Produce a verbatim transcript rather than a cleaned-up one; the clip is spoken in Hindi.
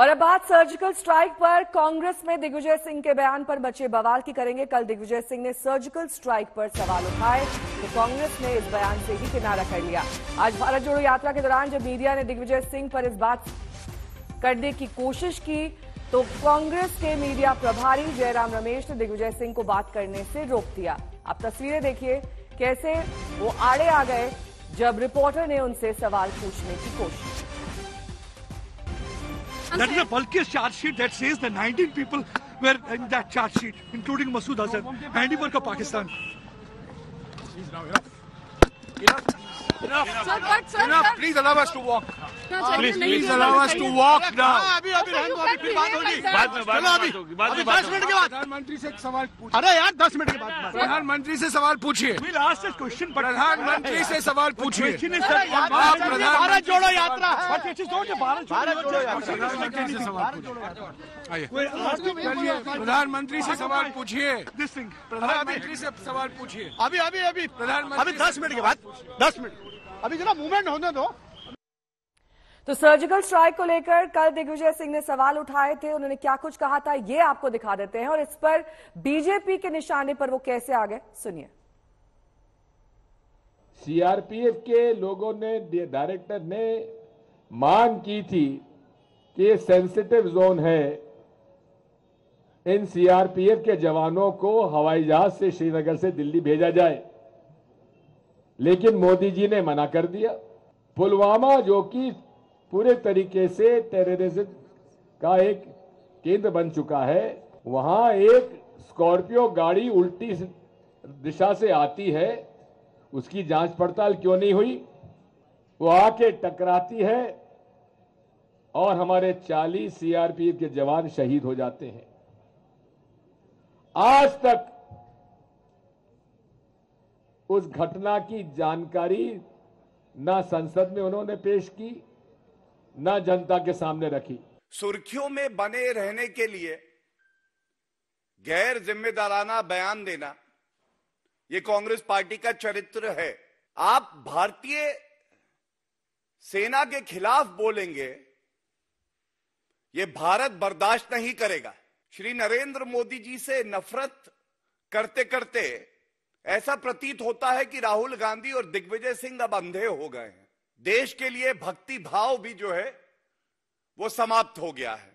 और अब बात सर्जिकल स्ट्राइक पर। कांग्रेस में दिग्विजय सिंह के बयान पर बचे बवाल की करेंगे। कल दिग्विजय सिंह ने सर्जिकल स्ट्राइक पर सवाल उठाए तो कांग्रेस ने इस बयान से ही किनारा कर लिया। आज भारत जोड़ो यात्रा के दौरान जब मीडिया ने दिग्विजय सिंह पर इस बात करने की कोशिश की तो कांग्रेस के मीडिया प्रभारी जयराम रमेश ने दिग्विजय सिंह को बात करने से रोक दिया। आप तस्वीरें देखिए कैसे वो आड़े आ गए जब रिपोर्टर ने उनसे सवाल पूछने की कोशिश की। That is a bulky charge sheet that says the nineteen people were in that charge sheet, including Masood Azhar, handiwork of Pakistan. Enough, enough, enough, enough, sir, but, sir, enough. Please allow us to walk. No, please, please allow us to walk now. अभी अभी हम अभी बात होगी, बाद में बात होगी, बाद में दस मिनट के बाद प्रधानमंत्री से सवाल पूछिए। अरे यार दस मिनट के बाद प्रधानमंत्री से सवाल पूछिए। We asked this question, but प्रधानमंत्री से सवाल पूछिए। भारत जोड़ो यात्रा है। भारत जोड़ो यात्रा। आइए। प्रधानमंत्री से सवाल पूछिए। प्रधानमंत्री से सवाल पूछिए। अभी अभी अभी प्रधानमंत्री दस मिनट के बाद, दस मिनट अभी जरा मूवमेंट होने दो। तो सर्जिकल स्ट्राइक को लेकर कल दिग्विजय सिंह ने सवाल उठाए थे, उन्होंने क्या कुछ कहा था ये आपको दिखा देते हैं और इस पर बीजेपी के निशाने पर वो कैसे आ गए, सुनिए। सीआरपीएफ के लोगों ने, डायरेक्टर ने मांग की थी कि ये सेंसिटिव जोन है, इन सीआरपीएफ के जवानों को हवाई जहाज से श्रीनगर से दिल्ली भेजा जाए, लेकिन मोदी जी ने मना कर दिया। पुलवामा जो कि पूरे तरीके से टेररिज्म का एक केंद्र बन चुका है, वहां एक स्कॉर्पियो गाड़ी उल्टी दिशा से आती है, उसकी जांच पड़ताल क्यों नहीं हुई? वो आके टकराती है और हमारे चालीस सीआरपीएफ के जवान शहीद हो जाते हैं। आज तक उस घटना की जानकारी ना संसद में उन्होंने पेश की, ना जनता के सामने रखी। सुर्खियों में बने रहने के लिए गैर जिम्मेदाराना बयान देना ये कांग्रेस पार्टी का चरित्र है। आप भारतीय सेना के खिलाफ बोलेंगे ये भारत बर्दाश्त नहीं करेगा। श्री नरेंद्र मोदी जी से नफरत करते करते ऐसा प्रतीत होता है कि राहुल गांधी और दिग्विजय सिंह अब अंधे हो गए हैं। देश के लिए भक्ति भाव भी जो है वो समाप्त हो गया है।